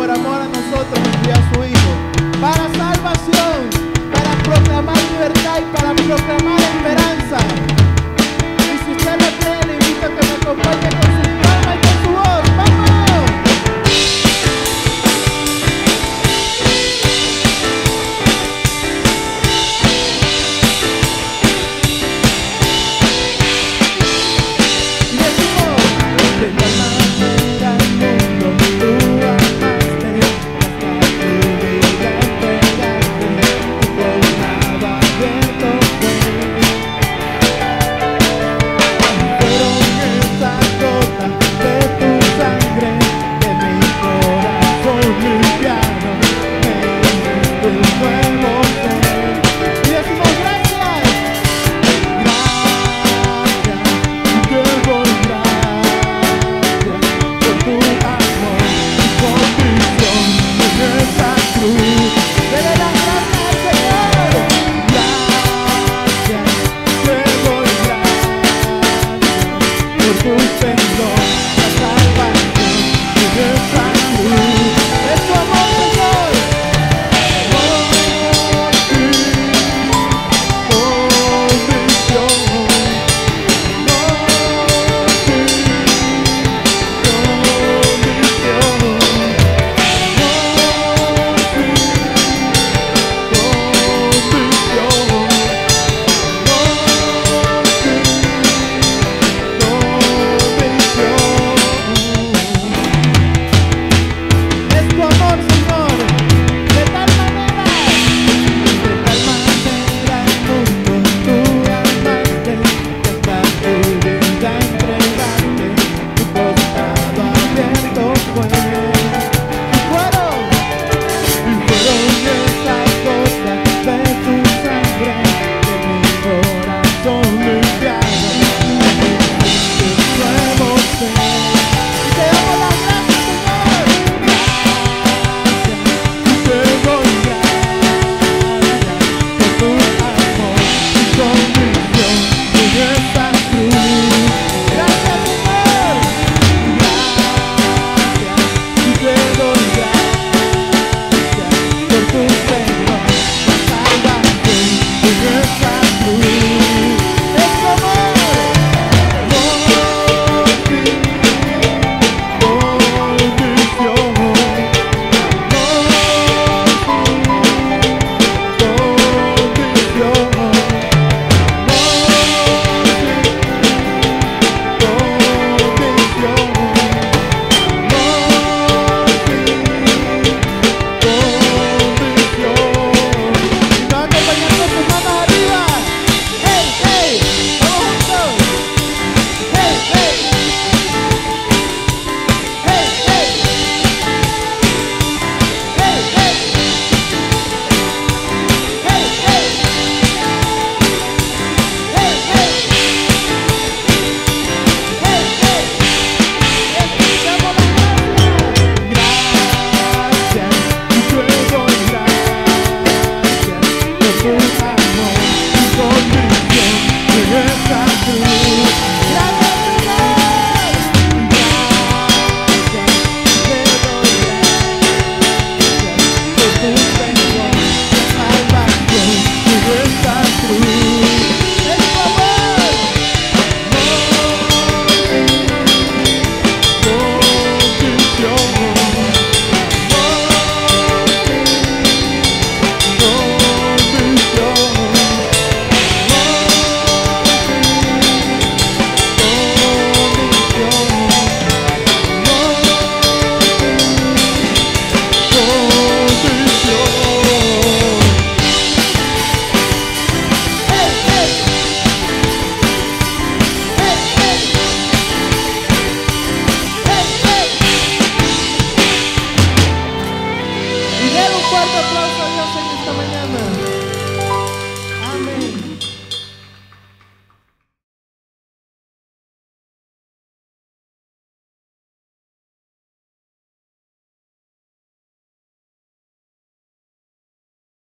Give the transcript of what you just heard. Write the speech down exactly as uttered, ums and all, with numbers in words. por amor a nosotros.